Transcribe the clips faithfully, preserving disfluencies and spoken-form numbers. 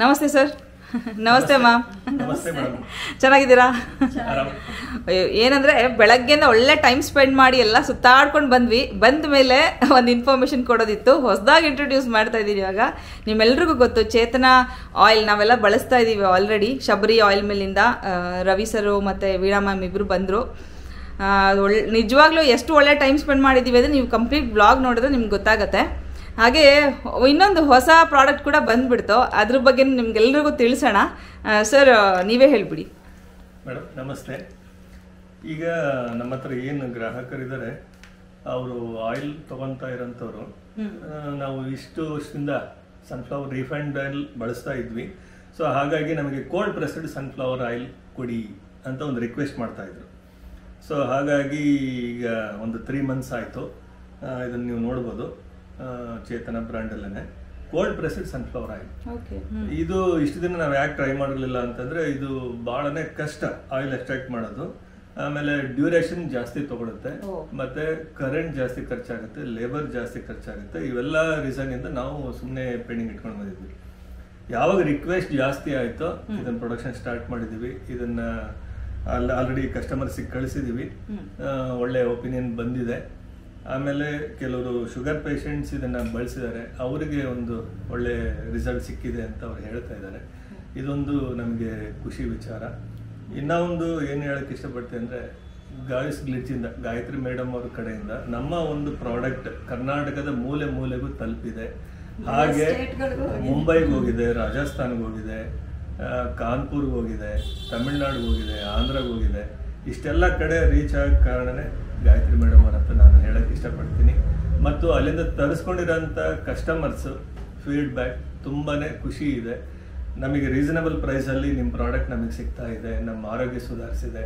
ನಮಸ್ತೆ ಸರ್. ನಮಸ್ತೆ ಮ್ಯಾಮ್. ನಮಸ್ತೆ ಮೇಡಮ್. ಚೆನ್ನಾಗಿದ್ದೀರಾ? ಏನಂದ್ರೆ ಬೆಳಗ್ಗೆಯಿಂದ ಒಳ್ಳೆ ಟೈಮ್ ಸ್ಪೆಂಡ್ ಮಾಡಿ ಎಲ್ಲ ಸುತ್ತಾಡ್ಕೊಂಡು ಬಂದ್ವಿ. ಬಂದ ಮೇಲೆ ಒಂದು ಇನ್ಫಾರ್ಮೇಶನ್ ಕೊಡೋದಿತ್ತು, ಹೊಸದಾಗಿ ಇಂಟ್ರೊಡ್ಯೂಸ್ ಮಾಡ್ತಾ ಇದ್ದೀನಿ. ಇವಾಗ ನಿಮ್ಮೆಲ್ರಿಗೂ ಗೊತ್ತು ಚೇತನಾ ಆಯಿಲ್ ನಾವೆಲ್ಲ ಬಳಸ್ತಾ ಇದ್ದೀವಿ ಆಲ್ರೆಡಿ. ಶಬರಿ ಆಯಿಲ್ ಮೇಲಿಂದ ರವಿ ಸರು ಮತ್ತು ವೀಣಾ ಮ್ಯಾಮ್ ಇಬ್ಬರು ಬಂದರು. ಒಳ್ಳೆ ನಿಜವಾಗ್ಲೂ ಎಷ್ಟು ಒಳ್ಳೆ ಟೈಮ್ ಸ್ಪೆಂಡ್ ಮಾಡಿದ್ದೀವಿ ಅಂದರೆ ನೀವು ಕಂಪ್ಲೀಟ್ ಬ್ಲಾಗ್ ನೋಡಿದ್ರೆ ನಿಮ್ಗೆ ಗೊತ್ತಾಗುತ್ತೆ. ಹಾಗೆ ಇನ್ನೊಂದು ಹೊಸ ಪ್ರಾಡಕ್ಟ್ ಕೂಡ ಬಂದ್ಬಿಡ್ತು, ಅದ್ರ ಬಗ್ಗೆ ನಿಮ್ಗೆಲ್ರಿಗೂ ತಿಳಿಸೋಣ. ಸರ್ ನೀವೇ ಹೇಳಿಬಿಡಿ. ಮೇಡಮ್ ನಮಸ್ತೆ. ಈಗ ನಮ್ಮ ಹತ್ರ ಏನು ಗ್ರಾಹಕರಿದ್ದಾರೆ, ಅವರು ಆಯಿಲ್ ತೊಗೊತಾ ಇರೋಂಥವ್ರು. ನಾವು ಇಷ್ಟು ವರ್ಷದಿಂದ ಸನ್ಫ್ಲವರ್ ರಿಫೈನ್ಡ್ ಆಯಿಲ್ ಬಳಸ್ತಾ ಇದ್ವಿ. ಸೊ ಹಾಗಾಗಿ ನಮಗೆ ಕೋಲ್ಡ್ ಪ್ರೆಸ್ಡ್ ಸನ್ಫ್ಲವರ್ ಆಯಿಲ್ ಕೊಡಿ ಅಂತ ಒಂದು ರಿಕ್ವೆಸ್ಟ್ ಮಾಡ್ತಾಯಿದ್ರು. ಸೊ ಹಾಗಾಗಿ ಈಗ ಒಂದು ತ್ರೀ ಮಂತ್ಸ್ ಆಯಿತು, ಇದನ್ನು ನೀವು ನೋಡ್ಬೋದು ಚೇತನ ಬ್ರ್ಯಾಂಡಲ್ಲೇ ಕೋಲ್ಡ್ ಪ್ರೆಸ್ಡ್ ಸನ್ಫ್ಲವರ್ ಆಯಿಲ್. ಇದು ಇಷ್ಟು ದಿನ ನಾವು ಯಾಕೆ ಟ್ರೈ ಮಾಡಿರಲಿಲ್ಲ ಅಂತಂದರೆ ಇದು ಭಾಳನೇ ಕಷ್ಟ ಆಯಿಲ್ ಎಕ್ಸ್ಟ್ರಾಕ್ಟ್ ಮಾಡೋದು. ಆಮೇಲೆ ಡ್ಯೂರೇಷನ್ ಜಾಸ್ತಿ ತೊಗೊಳುತ್ತೆ, ಮತ್ತು ಕರೆಂಟ್ ಜಾಸ್ತಿ ಖರ್ಚಾಗುತ್ತೆ, ಲೇಬರ್ ಜಾಸ್ತಿ ಖರ್ಚಾಗುತ್ತೆ. ಇವೆಲ್ಲ ರೀಸನ್ನಿಂದ ನಾವು ಸುಮ್ಮನೆ ಪೆಂಡಿಂಗ್ ಇಟ್ಕೊಂಡು ಬಂದಿದ್ವಿ. ಯಾವಾಗ ರಿಕ್ವೆಸ್ಟ್ ಜಾಸ್ತಿ ಆಯಿತೋ ಇದನ್ನು ಪ್ರೊಡಕ್ಷನ್ ಸ್ಟಾರ್ಟ್ ಮಾಡಿದ್ದೀವಿ. ಇದನ್ನು ಅಲ್ಲಿ ಆಲ್ರೆಡಿ ಕಸ್ಟಮರ್ಸಿಗೆ ಕಳಿಸಿದ್ದೀವಿ, ಒಳ್ಳೆ ಒಪಿನಿಯನ್ ಬಂದಿದೆ. ಆಮೇಲೆ ಕೆಲವರು ಶುಗರ್ ಪೇಷಂಟ್ಸ್ ಇದನ್ನು ಬಳಸಿದ್ದಾರೆ, ಅವರಿಗೆ ಒಂದು ಒಳ್ಳೆ ರಿಸಲ್ಟ್ ಸಿಕ್ಕಿದೆ ಅಂತ ಅವ್ರು ಹೇಳ್ತಾ ಇದ್ದಾರೆ. ಇದೊಂದು ನಮಗೆ ಖುಷಿ ವಿಚಾರ. ಇನ್ನೂ ಒಂದು ಏನು ಹೇಳೋಕ್ಕೆ ಇಷ್ಟಪಡ್ತೀನಿ ಅಂದರೆ ಗಾಯಸ್ ಗ್ಲಿಚಿಂದ ಗಾಯತ್ರಿ ಮೇಡಮ್ ಅವ್ರ ಕಡೆಯಿಂದ ನಮ್ಮ ಒಂದು ಪ್ರಾಡಕ್ಟ್ ಕರ್ನಾಟಕದ ಮೂಲೆ ಮೂಲೆಗೂ ತಲುಪಿದೆ. ಹಾಗೆ ಮುಂಬೈಗೆ ಹೋಗಿದೆ, ರಾಜಸ್ಥಾನ್ಗೆ ಹೋಗಿದೆ, ಕಾನ್ಪುರ್ಗೆ ಹೋಗಿದೆ, ತಮಿಳ್ನಾಡಿಗೆ ಹೋಗಿದೆ, ಆಂಧ್ರಗೆ ಹೋಗಿದೆ. ಇಷ್ಟೆಲ್ಲ ಕಡೆ ರೀಚ್ ಆಗ ಕಾರಣನೇ ಗಾಯತ್ರಿ ಮೇಡಮ್ ಅವರಂತ ನಾನು ಹೇಳಕ್ಕೆ ಇಷ್ಟಪಡ್ತೀನಿ. ಮತ್ತು ಅಲ್ಲಿಂದ ತರಿಸ್ಕೊಂಡಿರೋಂಥ ಕಸ್ಟಮರ್ಸು ಫೀಡ್ಬ್ಯಾಕ್ ತುಂಬಾ ಖುಷಿ ಇದೆ. ನಮಗೆ ರೀಸನಬಲ್ ಪ್ರೈಸಲ್ಲಿ ನಿಮ್ಮ ಪ್ರಾಡಕ್ಟ್ ನಮಗೆ ಸಿಗ್ತಾ ಇದೆ, ನಮ್ಮ ಆರೋಗ್ಯ ಸುಧಾರಿಸಿದೆ.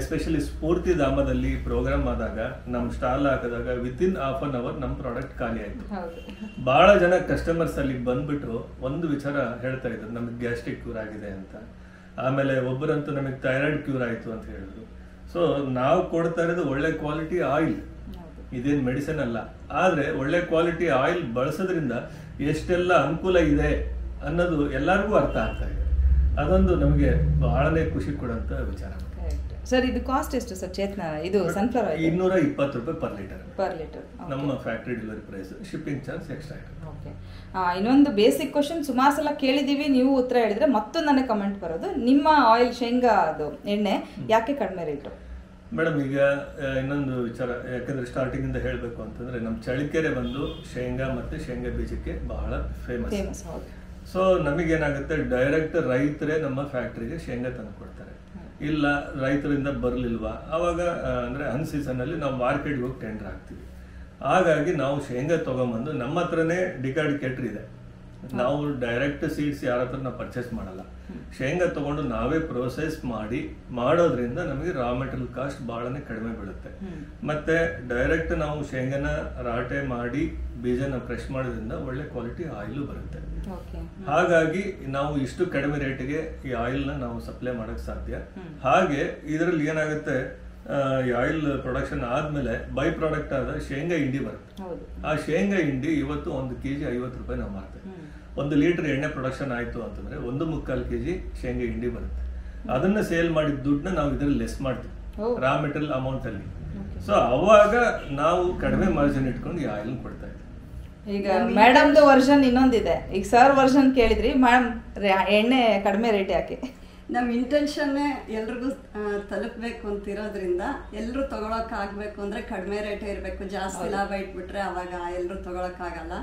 ಎಸ್ಪೆಷಲಿ ಸ್ಫೂರ್ತಿ ಧಾಮದಲ್ಲಿ ಪ್ರೋಗ್ರಾಮ್ ಆದಾಗ ನಮ್ಮ ಸ್ಟಾಲ್ ಹಾಕಿದಾಗ ವಿತಿನ್ ಹಾಫ್ ಆನ್ ಅವರ್ ನಮ್ಮ ಪ್ರಾಡಕ್ಟ್ ಖಾಲಿ ಆಯಿತು. ಭಾಳ ಜನ ಕಸ್ಟಮರ್ಸ್ ಅಲ್ಲಿಗೆ ಬಂದುಬಿಟ್ಟು ಒಂದು ವಿಚಾರ ಹೇಳ್ತಾ ಇದ್ರು, ನಮಗೆ ಗ್ಯಾಸ್ಟ್ರಿಕ್ ಕ್ಯೂರ್ ಆಗಿದೆ ಅಂತ. ಆಮೇಲೆ ಒಬ್ಬರಂತೂ ನಮಗೆ ಥೈರಾಯ್ಡ್ ಕ್ಯೂರ್ ಆಯಿತು ಅಂತ ಹೇಳಿದ್ರು. ಸೊ ನಾವು ಕೊಡ್ತಾ ಇರೋದು ಒಳ್ಳೆ ಕ್ವಾಲಿಟಿ ಆಯಿಲ್, ಇದೇನು ಮೆಡಿಸಿನ್ ಅಲ್ಲ. ಆದರೆ ಒಳ್ಳೆ ಕ್ವಾಲಿಟಿ ಆಯಿಲ್ ಬಳಸೋದ್ರಿಂದ ಎಷ್ಟೆಲ್ಲ ಅನುಕೂಲ ಇದೆ ಅನ್ನೋದು ಎಲ್ಲರಿಗೂ ಅರ್ಥ ಆಗ್ತಾ ಇದೆ. ಅದೊಂದು ನಮಗೆ ಬಹಳನೇ ಖುಷಿ ಕೊಡೋಂಥ ವಿಚಾರ. ಸರ್ ಇದು ಕಾಸ್ಟ್ ಎಷ್ಟು ಸರ್ ಚೇತನಾ? ಇದು ಸನ್ಫ್ಲವರ್ ಇನ್ನೂರ ಇಪ್ಪತ್ತು ರೂಪಾಯಿ ಪರ್ ಲೀಟರ್ ಪರ್ ಲೀಟರ್ ನಮ್ಮ factory delivery price, shipping charge extra ಇರುತ್ತೆ. ಓಕೆ, ಇನ್ನೊಂದು ಬೇಸಿಕ್ ಕ್ವಶನ್ ಸುಮಾರು ಸಲ ಕೇಳಿದ್ದೀವಿ, ನೀವು ಉತ್ತರ ಹೇಳಿದ್ರೆ ಮತ್ತೊಂದು ನನಗೆ ಕಮೆಂಟ್ ಬರೋದು, ನಿಮ್ಮ ಆಯಿಲ್ ಶೇಂಗಾ ಅದು ಎಣ್ಣೆ ಯಾಕೆ ಕಡಿಮೆ ರೇಟು? ಮೇಡಮ್ ಈಗ ಇನ್ನೊಂದು ವಿಚಾರ, ಯಾಕೆಂದರೆ ಸ್ಟಾರ್ಟಿಂಗಿಂದ ಹೇಳಬೇಕು ಅಂತಂದರೆ ನಮ್ಮ ಚಳಿಕೆರೆ ಬಂದು ಶೇಂಗಾ ಮತ್ತು ಶೇಂಗಾ ಬೀಜಕ್ಕೆ ಬಹಳ ಫೇಮಸ್ ಫೇಮಸ್ ಸೊ ನಮಗೇನಾಗುತ್ತೆ, ಡೈರೆಕ್ಟ್ ರೈತರೇ ನಮ್ಮ ಫ್ಯಾಕ್ಟ್ರಿಗೆ ಶೇಂಗಾ ತಂದು ಕೊಡ್ತಾರೆ. ಇಲ್ಲ ರೈತರಿಂದ ಬರಲಿಲ್ವಾ ಆವಾಗ ಅಂದರೆ ಅನ್ ಸೀಸನಲ್ಲಿ ನಾವು ಮಾರ್ಕೆಟ್ಗೆ ಹೋಗಿ ಟೆಂಡರ್ ಹಾಕ್ತೀವಿ. ಹಾಗಾಗಿ ನಾವು ಶೇಂಗಾ ತೊಗೊಂಬಂದು ನಮ್ಮ ಹತ್ರನೇ ಡಿಕಾರ್ಡಿಕೇಟ್ರ್ ಇದೆ, ನಾವು ಡೈರೆಕ್ಟ್ ಸೀಡ್ಸ್ ಯಾರ ಹತ್ರ ನಾವು ಪರ್ಚೇಸ್ ಮಾಡಲ್ಲ. ಶೇಂಗಾ ತೊಗೊಂಡು ನಾವೇ ಪ್ರೋಸೆಸ್ ಮಾಡಿ ಮಾಡೋದ್ರಿಂದ ನಮಗೆ ರಾ ಮೆಟೀರಿಯಲ್ ಕಾಸ್ಟ್ ಭಾಳನೇ ಕಡಿಮೆ ಬೀಳುತ್ತೆ. ಮತ್ತು ಡೈರೆಕ್ಟ್ ನಾವು ಶೇಂಗಾನ ರಾಟೆ ಮಾಡಿ ಬೀಜನ ಕ್ರಶ್ ಮಾಡೋದ್ರಿಂದ ಒಳ್ಳೆ ಕ್ವಾಲಿಟಿ ಆಯಿಲು ಬರುತ್ತೆ. ಹಾಗಾಗಿ ನಾವು ಇಷ್ಟು ಕಡಿಮೆ ರೇಟಿಗೆ ಈ ಆಯಿಲ್ನ ನಾವು ಸಪ್ಲೈ ಮಾಡೋಕ್ಕೆ ಸಾಧ್ಯ. ಹಾಗೆ ಇದರಲ್ಲಿ ಏನಾಗುತ್ತೆ, ಈ ಆಯಿಲ್ ಪ್ರೊಡಕ್ಷನ್ ಆದಮೇಲೆ ಬೈ ಪ್ರಾಡಕ್ಟ್ ಆದ ಶೇಂಗಾ ಹಿಂಡಿ ಬರುತ್ತೆ. ಆ ಶೇಂಗಾ ಹಿಂಡಿ ಇವತ್ತು ಒಂದು ಕೆ ಜಿ ಐವತ್ತು ರೂಪಾಯಿ ನಾವು ಮಾಡ್ತೇವೆ. ಒಂದು ಲೀಟರ್ ಎಣ್ಣೆ ಪ್ರೊಡಕ್ಷನ್ ಆಯಿತು ಅಂತಂದರೆ ಒಂದು ಮುಕ್ಕಾಲು ಕೆ ಜಿ ಶೇಂಗಾ ಹಿಂಡಿ ಬರುತ್ತೆ. ಅದನ್ನು ಸೇಲ್ ಮಾಡಿದ ದುಡ್ಡನ್ನ ನಾವು ಇದರಲ್ಲಿ ಲೆಸ್ ಮಾಡ್ತೀವಿ ರಾ ಮೆಟೀರಿಯಲ್ ಅಮೌಂಟಲ್ಲಿ. ಸೊ ಅವಾಗ ನಾವು ಕಡಿಮೆ ಮಾರ್ಜಿನ್ ಇಟ್ಕೊಂಡು ಈ ಆಯಿಲ್ ಕೊಡ್ತಾ ಇದ್ದೀವಿ. ಈಗ ಮೇಡಮ್ದು ವರ್ಷನ್ ಇನ್ನೊಂದಿದೆ, ಈಗ ಸರ್ ವರ್ಷನ್ ಕೇಳಿದ್ರಿ. ಮೇಡಮ್ ಎಣ್ಣೆ ಕಡಿಮೆ ರೇಟ್ ಯಾಕೆ? ನಮ್ಮ ಇಂಟೆನ್ಷನ್ನೇ ಎಲ್ರಿಗೂ ತಲುಪಬೇಕು ಅಂತಿರೋದ್ರಿಂದ ಎಲ್ಲರೂ ತೊಗೊಳಕ್ಕೆ ಆಗಬೇಕು ಅಂದರೆ ಕಡಿಮೆ ರೇಟೇ ಇರಬೇಕು. ಜಾಸ್ತಿ ಲಾಭ ಇಟ್ಬಿಟ್ರೆ ಅವಾಗ ಎಲ್ಲರೂ ತೊಗೊಳಕ್ಕಾಗಲ್ಲ.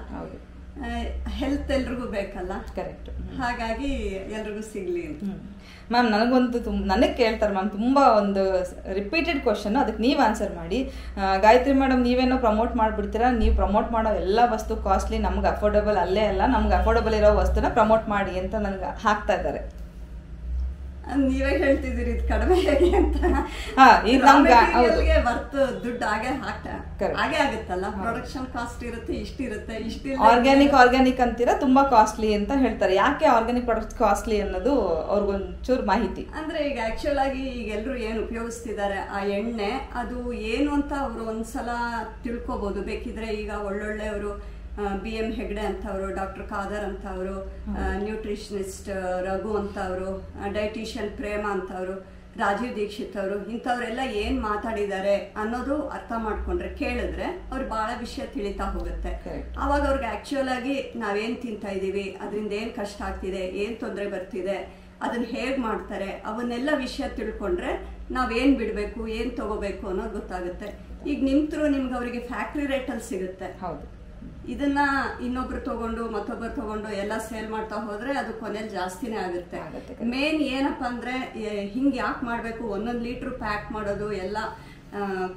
ಹೆಲ್ತ್ ಎಲ್ರಿಗೂ ಬೇಕಲ್ಲ. ಕರೆಕ್ಟ್. ಹಾಗಾಗಿ ಎಲ್ರಿಗೂ ಸಿಗಲಿ. ಮ್ಯಾಮ್ ನನಗೊಂದು ತುಂಬ ನನಗೆ ಕೇಳ್ತಾರೆ ಮ್ಯಾಮ್ ತುಂಬ ಒಂದು ರಿಪೀಟೆಡ್ ಕ್ವಶನ್ನು, ಅದಕ್ಕೆ ನೀವು ಆನ್ಸರ್ ಮಾಡಿ. ಗಾಯತ್ರಿ ಮೇಡಮ್ ನೀವೇನೋ ಪ್ರಮೋಟ್ ಮಾಡಿಬಿಡ್ತೀರಾ, ನೀವು ಪ್ರಮೋಟ್ ಮಾಡೋ ಎಲ್ಲ ವಸ್ತು ಕಾಸ್ಟ್ಲಿ, ನಮ್ಗೆ ಅಫೋರ್ಡಬಲ್ ಅಲ್ಲೇ ಅಲ್ಲ, ನಮ್ಗೆ ಅಫೋರ್ಡಬಲ್ ಇರೋ ವಸ್ತುನ ಪ್ರಮೋಟ್ ಮಾಡಿ ಅಂತ ನನಗೆ ಹಾಕ್ತಾ ಇದ್ದಾರೆ. ನೀವೇ ಹೇಳ್ತಿದ್ದೀರಿ ಇದು ಕಡಿಮೆ ಹೇಗೆ ಅಂತ. ಬರ್ತು ದುಡ್ಡು ಹಾಗೆ ಹಾಕ್ತಾ ಹಾಗೆ ಆಗುತ್ತಲ್ಲ, ಪ್ರೊಡಕ್ಷನ್ ಕಾಸ್ಟ್ ಇರುತ್ತೆ, ಇಷ್ಟಿರುತ್ತೆ, ಇಷ್ಟಿಲ್ಲ. ಆರ್ಗ್ಯಾನಿಕ್ ಆರ್ಗ್ಯಾನಿಕ್ ಅಂತೀರಾ, ತುಂಬಾ ಕಾಸ್ಟ್ಲಿ ಅಂತ ಹೇಳ್ತಾರೆ. ಯಾಕೆ ಆರ್ಗ್ಯಾನಿಕ್ ಪ್ರಾಡಕ್ಟ್ ಕಾಸ್ಟ್ಲಿ ಅನ್ನೋದು ಅವ್ರಿಗೊಂಚೂರು ಮಾಹಿತಿ. ಅಂದ್ರೆ ಈಗ ಆಕ್ಚುಲ್ ಆಗಿ ಈಗ ಎಲ್ಲರೂ ಏನು ಉಪಯೋಗಿಸ್ತಿದ್ದಾರೆ ಆ ಎಣ್ಣೆ ಅದು ಏನು ಅಂತ ಅವರು ಒಂದ್ಸಲ ತಿಳ್ಕೊಬಹುದು. ಬೇಕಿದ್ರೆ ಈಗ ಒಳ್ಳೊಳ್ಳೆಯವರು B M Hegde antavaru, Doctor Kadar antavaru, nutritionist Raghu antavaru, dietitian Prem antavaru, Rajiv Dixit avaru, inthavrella ಏನು ಮಾತಾಡಿದ್ದಾರೆ ಅನ್ನೋದು ಅರ್ಥ ಮಾಡ್ಕೊಂಡ್ರೆ ಕೇಳಿದ್ರೆ ಅವರು ಬಹಳ ವಿಷಯ ತಿಳಿತಾ ಹೋಗುತ್ತೆ. ಆವಾಗ ಅವರಿಗೆ ಆಕ್ಚುಯಲ್ ಆಗಿ ನಾವೇನ್ ತಿಂತಾ ಇದೀವಿ, ಅದರಿಂದ ಏನು ಕಷ್ಟ ಆಗ್ತಿದೆ, ಏನು ತೊಂದರೆ ಬರ್ತಿದೆ, ಅದನ್ನ ಹೇಗ್ ಮಾಡ್ತಾರೆ, ಅವನ್ನೆಲ್ಲ ವಿಷಯ ತಿಳ್ಕೊಂಡ್ರೆ ನಾವೇನ್ ಬಿಡ್ಬೇಕು, ಏನ್ ತಗೋಬೇಕು ಅನ್ನೋದು ಗೊತ್ತಾಗುತ್ತೆ. ಈಗ ನಿಮ್ ಥ್ರೂ ನಿಮ್ಗೆ ಅವರಿಗೆ ಫ್ಯಾಕ್ಟ್ರಿ ರೇಟ್ ಅಲ್ಲಿ ಸಿಗುತ್ತೆ. ಹೌದು, ಇದನ್ನ ಇನ್ನೊಬ್ರು ತಗೊಂಡು ಮತ್ತೊಬ್ರು ತಗೊಂಡು ಎಲ್ಲ ಸೇಲ್ ಮಾಡ್ತಾ ಹೋದ್ರೆ ಅದು ಕೊನೆಯಲ್ಲಿ ಜಾಸ್ತಿನೇ ಆಗುತ್ತೆ. ಮೇನ್ ಏನಪ್ಪ ಅಂದ್ರೆ ಹಿಂಗ್ ಯಾಕೆ ಮಾಡ್ಬೇಕು, ಒಂದೊಂದು ಲೀಟರ್ ಪ್ಯಾಕ್ ಮಾಡೋದು ಎಲ್ಲ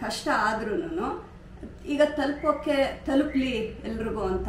ಕಷ್ಟ ಆದ್ರೂನು ಈಗ ತಲುಪೋಕೆ ತಲುಪ್ಲಿ ಎಲ್ರಿಗೂ ಅಂತ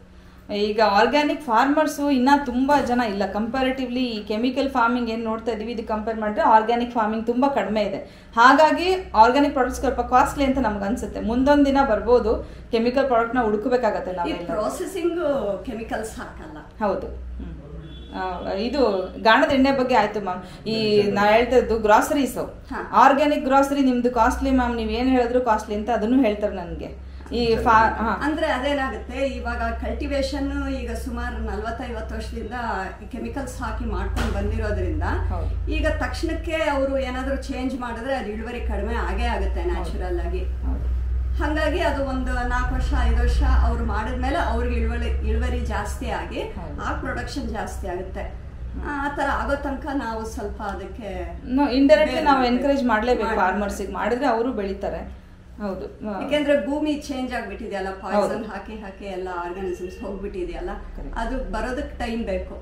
ಈಗ ಆರ್ಗ್ಯಾನಿಕ್ ಫಾರ್ಮರ್ಸು ಇನ್ನೂ ತುಂಬ ಜನ ಇಲ್ಲ. ಕಂಪ್ಯಾರಿಟಿವ್ಲಿ ಈ ಕೆಮಿಕಲ್ ಫಾರ್ಮಿಂಗ್ ಏನು ನೋಡ್ತಾ ಇದ್ದೀವಿ, ಇದು ಕಂಪೇರ್ ಮಾಡಿದ್ರೆ ಆರ್ಗ್ಯಾನಿಕ್ ಫಾರ್ಮಿಂಗ್ ತುಂಬ ಕಡಿಮೆ ಇದೆ. ಹಾಗಾಗಿ ಆರ್ಗ್ಯಾನಿಕ್ ಪ್ರಾಡಕ್ಟ್ಸ್ ಸ್ವಲ್ಪ ಕಾಸ್ಟ್ಲಿ ಅಂತ ನಮ್ಗೆ ಅನ್ಸುತ್ತೆ. ಮುಂದೊಂದು ದಿನ ಬರ್ಬೋದು ಕೆಮಿಕಲ್ ಪ್ರಾಡಕ್ಟ್ನ ಹುಡುಕಬೇಕಾಗತ್ತೆ ನಾವು. ಪ್ರೊಸೆಸಿಂಗು ಕೆಮಿಕಲ್ಸ್ ಹಾಕಲ್ಲ. ಹೌದು, ಇದು ಗಾಣದ ಎಣ್ಣೆ ಬಗ್ಗೆ ಆಯ್ತು ಮ್ಯಾಮ್. ಈ ನಾ ಹೇಳ್ತಿದ್ದು ಗ್ರಾಸರೀಸು, ಆರ್ಗ್ಯಾನಿಕ್ ಗ್ರಾಸರಿ ನಿಮ್ದು ಕಾಸ್ಟ್ಲಿ ಮ್ಯಾಮ್, ನೀವು ಏನು ಹೇಳಿದ್ರು ಕಾಸ್ಟ್ಲಿ ಅಂತ ಅದನ್ನು ಹೇಳ್ತಾರೆ ನನಗೆ. ಈ ಅಂದ್ರೆ ಅದೇನಾಗುತ್ತೆ, ಇವಾಗ ಕಲ್ಟಿವೇಶನ್ ಈಗ ಸುಮಾರು ನಲ್ವತ್ತೈವತ್ತು ವರ್ಷದಿಂದ ಕೆಮಿಕಲ್ಸ್ ಹಾಕಿ ಮಾಡ್ಕೊಂಡು ಬಂದಿರೋದ್ರಿಂದ ಈಗ ತಕ್ಷಣಕ್ಕೆ ಅವರು ಏನಾದ್ರು ಚೇಂಜ್ ಮಾಡಿದ್ರೆ ಅದು ಇಳುವರಿ ಕಡಿಮೆ ಆಗೇ ಆಗುತ್ತೆ ನ್ಯಾಚುರಲ್ ಆಗಿ. ಹಂಗಾಗಿ ಅದು ಒಂದು ನಾಲ್ಕು ವರ್ಷ ಐದು ವರ್ಷ ಅವ್ರು ಮಾಡಿದ್ಮೇಲೆ ಅವ್ರಿಗೆ ಇಳುವರಿ ಇಳುವರಿ ಜಾಸ್ತಿ ಆಗಿ ಆ ಪ್ರೊಡಕ್ಷನ್ ಜಾಸ್ತಿ ಆಗುತ್ತೆ. ಆ ತರ ಆಗೋ ತನಕ ನಾವು ಸ್ವಲ್ಪ ಅದಕ್ಕೆ ಇಂಡೈರೆಕ್ಟ್ಲಿ ನಾವು ಎನ್ಕರೇಜ್ ಮಾಡ್ಲೇಬೇಕು. ಫಾರ್ಮರ್ಸಿಗೆ ಮಾಡಿದ್ರೆ ಅವರು ಬೆಳಿತಾರೆ. ಹೌದು, ಯಾಕೆಂದ್ರೆ ಭೂಮಿ ಚೇಂಜ್ ಆಗ್ಬಿಟ್ಟಿದೆಯಲ್ಲ, ಪಾಯ್ಸನ್ ಹಾಕಿ ಹಾಕಿ ಎಲ್ಲ ಆರ್ಗನಿಸಮ್ಸ್ ಹೋಗ್ಬಿಟ್ಟಿದೆಯಲ್ಲ, ಅದು ಬರೋದಕ್ಕೆ ಟೈಮ್ ಬೇಕು.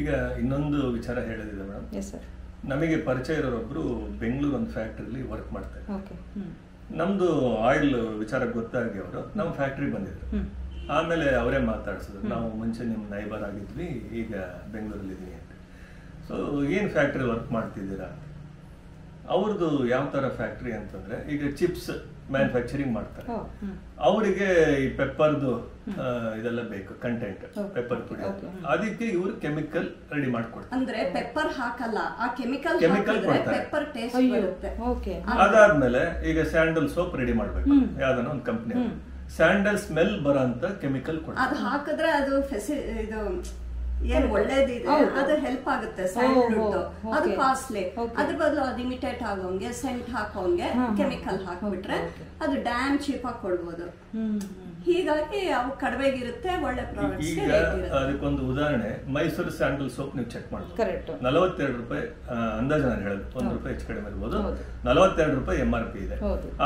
ಈಗ ಇನ್ನೊಂದು ವಿಚಾರ ಹೇಳಿದಿದೆ ಮೇಡಮ್. Yes sir. ನಮಗೆ ಪರಿಚಯ ಇರೋರೊಬ್ರು ಬೆಂಗಳೂರು ಒಂದು ಫ್ಯಾಕ್ಟ್ರಿಲಿ ವರ್ಕ್ ಮಾಡ್ತಾರೆ. ನಮ್ದು ಆಯಿಲ್ ವಿಚಾರ ಗೊತ್ತಾಗಿ ಅವರು ನಮ್ಮ ಫ್ಯಾಕ್ಟ್ರಿ ಬಂದಿದ್ರು. ಆಮೇಲೆ ಅವರೇ ಮಾತಾಡ್ಸಿದ್ರು, ನಾವು ಮುಂಚೆ ನಿಮ್ಮ ನೈಬರ್ ಆಗಿದ್ವಿ, ಈಗ ಬೆಂಗಳೂರಲ್ಲಿ ಇದೀವಿ ಅಂತ. ಸೊ ಏನ್ ಫ್ಯಾಕ್ಟ್ರಿ ವರ್ಕ್ ಮಾಡ್ತಿದ್ದೀರಾ? ಅವ್ರದ್ದು ಯಾವ ತರ ಫ್ಯಾಕ್ಟ್ರಿ ಅಂತಂದ್ರೆ ಈಗ ಚಿಪ್ಸ್ ಮ್ಯಾನುಫ್ಯಾಕ್ಚರಿಂಗ್ ಮಾಡ್ತಾರೆ. ಅವರಿಗೆ ಈ ಪೆಪ್ಪರ್ದು ಇದೆಲ್ಲ ಬೇಕು ಕಂಟೆಂಟ್, ಪೆಪ್ಪರ್ ಪುಡಿ. ಅದಕ್ಕೆ ಇವ್ರು ಕೆಮಿಕಲ್ ರೆಡಿ ಮಾಡ್ಕೊಡ್ತಾರೆ. ಅಂದ್ರೆ ಪೆಪ್ಪರ್ ಹಾಕಲ್ಲ, ಆ ಕೆಮಿಕಲ್ ಕೆಮಿಕಲ್ ಕೊಡ್ತಾರೆ. ಅದಾದ್ಮೇಲೆ ಈಗ ಸ್ಯಾಂಡಲ್ ಸೋಪ್ ರೆಡಿ ಮಾಡ್ಬೇಕು, ಯಾವ್ದಾನ ಒಂದು ಕಂಪ್ನಿ ಸ್ಯಾಂಡಲ್ ಸ್ಮೆಲ್ ಬರೋಂತ ಕೆಮಿಕಲ್ ಕೊಡ್ತಾರೆ. ಅದು ಹಾಕಿದ್ರೆ ಅದು ಇದು ಏನ್ ಒಳ್ಳೇದಿದೆ, ಅದು ಹೆಲ್ಪ್ ಆಗುತ್ತೆ. ಅದು ಕಾಸ್ಟ್ಲಿ. ಅದ್ರ ಬದಲು ಅದು ಇಮಿಟೇಟ್ ಆಗೋಂಗೆ ಸೆಂಟ್ ಹಾಕೋಂಗೆ ಕೆಮಿಕಲ್ ಹಾಕ್ಬಿಟ್ರೆ ಅದು ಡ್ಯಾಮ್ ಚೀಪ್ ಆಗಿ ಕೊಡ್ಬೋದು. ಹೀಗಾಗಿ ಅವು ಕಡಿಮೆಗಿರುತ್ತೆ, ಒಳ್ಳೆ ಪ್ರಾಡಕ್ಟ್ಸ್. ಈಗ ಅದಕ್ಕೊಂದು ಉದಾಹರಣೆ, ಮೈಸೂರು ಸ್ಯಾಂಡಲ್ ಸೋಪ್ ನೀವು ಚೆಕ್ ಮಾಡ್ಬೋದು. ನಲವತ್ತೆರಡು ರೂಪಾಯಿ ಅಂದಾಜು ನಾನು ಹೇಳುದು, ಒಂದ್ ರೂಪಾಯಿ ಹೆಚ್ಚು ಕಡಿಮೆ ಇರ್ಬೋದು. ನಲವತ್ತೆರಡು ರೂಪಾಯಿ ಎಂ ಆರ್ ಪಿ ಇದೆ.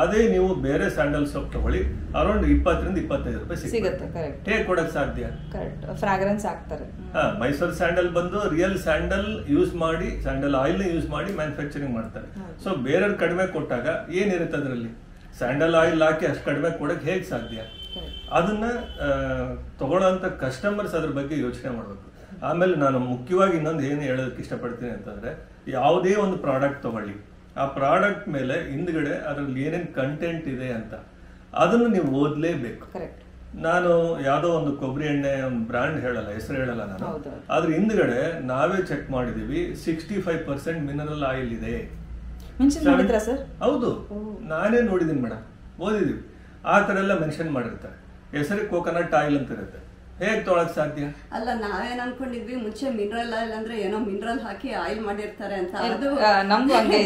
ಅದೇ ನೀವು ಬೇರೆ ಸ್ಯಾಂಡಲ್ ಸೋಪ್ ತಗೊಳ್ಳಿ, ಅರೌಂಡ್ ಇಪ್ಪತ್ತರಿಂದ ಇಪ್ಪತ್ತೈದು ರೂಪಾಯಿ ಸಿಗುತ್ತೆ. ಹೇಗೆ ಕೊಡಕ್ ಸಾಧ್ಯ? ಫ್ರಾಗ್ರೆನ್ಸ್ ಹಾಕ್ತಾರೆ. ಹಾ, ಮೈಸೂರು ಸ್ಯಾಂಡಲ್ ಬಂದು ರಿಯಲ್ ಸ್ಯಾಂಡಲ್ ಯೂಸ್ ಮಾಡಿ, ಸ್ಯಾಂಡಲ್ ಆಯಿಲ್ ಯೂಸ್ ಮಾಡಿ ಮ್ಯಾನುಫ್ಯಾಕ್ಚರಿಂಗ್ ಮಾಡ್ತಾರೆ. ಸೊ ಬೇರೆಯವ್ರು ಕಡಿಮೆ ಕೊಟ್ಟಾಗ ಏನಿರುತ್ತೆ ಅದರಲ್ಲಿ? ಸ್ಯಾಂಡಲ್ ಆಯಿಲ್ ಹಾಕಿ ಅಷ್ಟು ಕಡಿಮೆ ಕೊಡಕ್ ಹೇಗೆ ಸಾಧ್ಯ? ಅದನ್ನ ತಗೊಳ್ಳೋಂಥ ಕಸ್ಟಮರ್ಸ್ ಅದ್ರ ಬಗ್ಗೆ ಯೋಚನೆ ಮಾಡ್ಬೇಕು. ಆಮೇಲೆ ನಾನು ಮುಖ್ಯವಾಗಿ ಇನ್ನೊಂದು ಏನು ಹೇಳೋದಕ್ಕೆ ಇಷ್ಟಪಡ್ತೀನಿ ಅಂತಂದ್ರೆ, ಯಾವುದೇ ಒಂದು ಪ್ರಾಡಕ್ಟ್ ತಗೊಳ್ಳಿ, ಆ ಪ್ರಾಡಕ್ಟ್ ಮೇಲೆ ಹಿಂದ್ಗಡೆ ಅದ್ರಲ್ಲಿ ಏನೇನ್ ಕಂಟೆಂಟ್ ಇದೆ ಅಂತ ಅದನ್ನು ನೀವು ಓದ್ಲೇಬೇಕು. ನಾನು ಯಾವುದೋ ಒಂದು ಕೊಬ್ಬರಿ ಎಣ್ಣೆ ಒಂದು ಬ್ರ್ಯಾಂಡ್ ಹೇಳಲ್ಲ, ಹೆಸರು ಹೇಳಲ್ಲ ನಾನು, ಅದ್ರ ಹಿಂದ್ಗಡೆ ನಾವೇ ಚೆಕ್ ಮಾಡಿದೀವಿ, sixty five percent mineral oil ಇದೆ. ಹೌದು, ನಾನೇ ನೋಡಿದೀನಿ ಮೇಡಮ್, ಓದಿದೀವಿ. ಆ ತರ ಎಲ್ಲ ಮೆನ್ಷನ್ ಮಾಡಿರ್ತಾರೆ. ಹೆಸರು ಕೋಕೋನಟ್ ಆಯಿಲ್ ಅಂತ ಇರುತ್ತೆ. ಹೇಗ್ ತೊಳಕ್ ಸಾಧ್ಯ? ಅಲ್ಲ, ನಾವೇನ್ ಅನ್ಕೊಂಡಿದ್ವಿ ಮುಂಚೆ ಮಿನರಲ್ ಆಯಿಲ್ ಅಂದ್ರೆ ಏನೋ ಮಿನರಲ್ ಹಾಕಿ ಆಯಿಲ್ ಮಾಡಿರ್ತಾರೆ ಅಂತ. ಅದು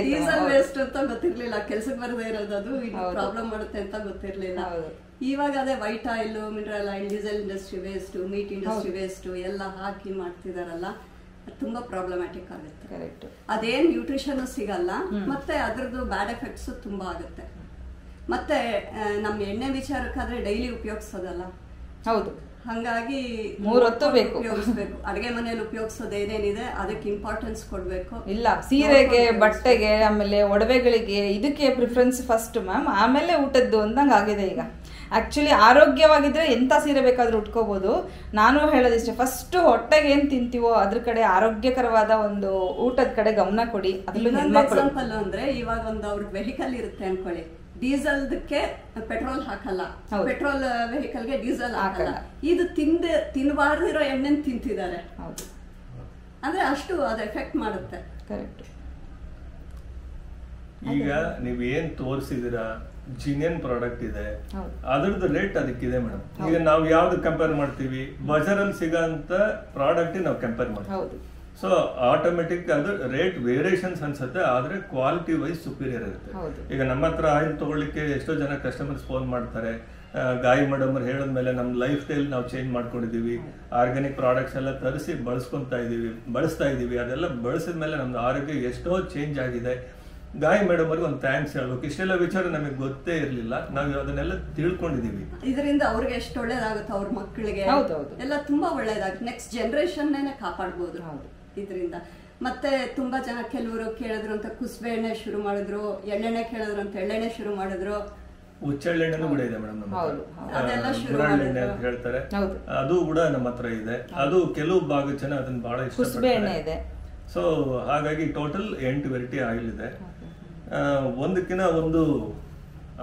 ಡೀಸೆಲ್ ವೇಸ್ಟ್ ಅಂತ ಗೊತ್ತಿರ್ಲಿಲ್ಲ, ಕೆಲ್ಸಕ್ಕೆ ಬರದೇ ಇರೋದು, ಅದು ಪ್ರಾಬ್ಲಮ್ ಮಾಡುತ್ತೆ ಅಂತ ಗೊತ್ತಿರ್ಲಿಲ್ಲ. ಇವಾಗ ಅದೇ white oil, mineral oil, diesel industry waste, meat industry waste ಎಲ್ಲ ಹಾಕಿ ಮಾಡ್ತಿದಾರಲ್ಲ, ತುಂಬಾ ಪ್ರಾಬ್ಲಮ್ಯಾಟಿಕ್ ಆಗುತ್ತೆ. ಕರೆಕ್ಟ್. ಅದೇನ್ ನ್ಯೂಟ್ರಿಷನ್ ಸಿಗಲ್ಲ, ಮತ್ತೆ ಅದ್ರದ್ದು ಬ್ಯಾಡ್ ಎಫೆಕ್ಟ್ಸ್ ತುಂಬಾ ಆಗುತ್ತೆ. ಮತ್ತೆ ನಮ್ಮ ಎಣ್ಣೆ ವಿಚಾರಕ್ಕಾದ್ರೆ ಡೈಲಿ ಉಪಯೋಗಿಸೋದಲ್ಲ. ಹೌದು, ಹಂಗಾಗಿ ಮೂರು ಹೊತ್ತು ಬೇಕು, ಉಪಯೋಗಿಸ್ಬೇಕು. ಅಡುಗೆ ಮನೆಯಲ್ಲಿ ಉಪಯೋಗಿಸೋದು ಏನೇನಿದೆ ಅದಕ್ಕೆ ಇಂಪಾರ್ಟೆನ್ಸ್ ಕೊಡ್ಬೇಕು. ಇಲ್ಲ, ಸೀರೆಗೆ, ಬಟ್ಟೆಗೆ, ಆಮೇಲೆ ಒಡವೆಗಳಿಗೆ, ಇದಕ್ಕೆ ಪ್ರಿಫರೆನ್ಸ್ ಫಸ್ಟ್ ಮ್ಯಾಮ್, ಆಮೇಲೆ ಊಟದ್ದು ಅಂದಂಗೆ ಆಗಿದೆ ಈಗ. ಆಕ್ಚುಲಿ ಆರೋಗ್ಯವಾಗಿದ್ರೆ ಎಂತ ಸೀರೆ ಬೇಕಾದ್ರೂ ಉಟ್ಕೋಬಹುದು. ನಾನು ಹೇಳೋದಿಷ್ಟೇ, ಫಸ್ಟ್ ಹೊಟ್ಟೆಗೆ ಏನ್ ತಿಂತೀವೋ ಅದ್ರ ಕಡೆ, ಆರೋಗ್ಯಕರವಾದ ಒಂದು ಊಟದ ಕಡೆ ಗಮನ ಕೊಡಿ. ಅದ್ರಲ್ಲಿ ಎಕ್ಸಾಂಪಲ್ ಅಂದ್ರೆ ಇವಾಗ ಒಂದು ಅವ್ರ ವೆಹಿಕಲ್ ಇರುತ್ತೆ ಅನ್ಕೊಳ್ಳಿ, Diesel ke petrol hakala. Petrol vehicle ke diesel hakala. Idu tinde tinbaardiro ennenu tintidare. Haudu. Andre ashtu adu effect madutte. Correct. Iga neevu yen torsidira genuine product ide. Adardu rate adikkide madam. Iga naavu yavadu compare martivi bazar alli siganta product na compare martivi. Haudu. So automatic rate variations ಅನ್ಸುತ್ತೆ ಆದರೆ quality wise superior ಇರುತ್ತೆ ಈಗ ನಮ್ಮ ಹತ್ರ oil ತಗೊಳ್ಳಿಕ್ಕೆ ಎಷ್ಟು ಜನ customers phone ಮಾಡ್ತಾರೆ ಗಾಯಿ ಮೇಡಮ್ ಹೇಳಿದ ಮೇಲೆ ನಮ್ಮ ಲೈಫ್ ಸ್ಟೈಲ್ ನಾವು ಚೇಂಜ್ ಮಾಡ್ಕೊಂಡಿದ್ದೀವಿ ಆರ್ಗಾನಿಕ್ ಪ್ರಾಡಕ್ಟ್ಸ್ ಎಲ್ಲ ತರಿಸಿ ಬಳಸ್ಕೊಂತಾ ಇದೀವಿ ಬಳಸ್ತಾ ಇದೀವಿ ಅದೆಲ್ಲ ಬಳಸಿದ ಮೇಲೆ ನಮ್ಮ ಆರೋಗ್ಯ ಎಷ್ಟು ಚೇಂಜ್ ಆಗಿದೆ ಗಾಯಿ ಮೇಡಮ್ ಅವರಿಗೆ ಒಂದು ಥ್ಯಾಂಕ್ಸ್ ಹೇಳಬೇಕು ಇಷ್ಟೆಲ್ಲ ವಿಚಾರ ನಮಗೆ ಗೊತ್ತೇ ಇರಲಿಲ್ಲ ನಾವು ಅದನ್ನೆಲ್ಲ ತಿಳ್ಕೊಂಡಿದ್ದೀವಿ ಇದರಿಂದ ಅವರಿಗೆ ಎಷ್ಟು ಒಳ್ಳೆಯದಾಗುತ್ತೆ ಅವರ ಮಕ್ಕಳಿಗೆ ಎಲ್ಲ ತುಂಬಾ ಒಳ್ಳೆಯದಾಗುತ್ತೆ ನೆಕ್ಸ್ಟ್ ಜನರೇಷನ್ ನೇ ಕಾಪಾಡಬಹುದು ಹೌದು ಇದರಿಂದ ಮತ್ತೆ ತುಂಬಾ ಜನ ಕೆಲವರು ಕೇಳಿದ್ರು ಅಂತ ಕುಸುಬೆ ಎಣ್ಣೆ ಶುರು ಮಾಡಿದ್ರು ಎಳ್ಳೆಣ್ಣೆ ಕೇಳಿದ್ರು ಅಂತ ಎಳ್ಳೆಣ್ಣೆ ಶುರು ಮಾಡಿದ್ರು ಹುಚ್ಚೆಳ್ಳೆಣ್ಣೆನೂ ಕೂಡ ಇದೆ ಮೇಡಮ್ ನಮ್ಮ ಹತ್ರ ಅದೆಲ್ಲ ಶುರು ಮಾಡಿದ್ರು ಅಂತ ಹೇಳ್ತಾರೆ ಅದು ಕೂಡ ನಮ್ಮ ಹತ್ರ ಇದೆ ಅದು ಕೆಲವು ಭಾಗ ಜನ ಅದನ್ನ ಬಹಳ ಇಷ್ಟಪಡ್ತಾರೆ ಸೊ ಹಾಗಾಗಿ ಟೋಟಲ್ ಎಂಟು ವೆರೈಟಿ ಆಯಿಲ್ ಇದೆ ಒಂದಕ್ಕಿನ ಒಂದು